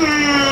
Two.